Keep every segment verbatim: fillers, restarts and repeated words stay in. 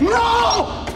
No!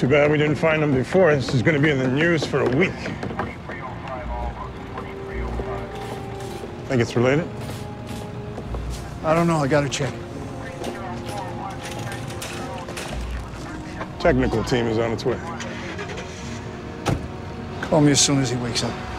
Too bad we didn't find him before. This is going to be in the news for a week. Think it's related? I don't know. I got to check. Technical team is on its way. Call me as soon as he wakes up.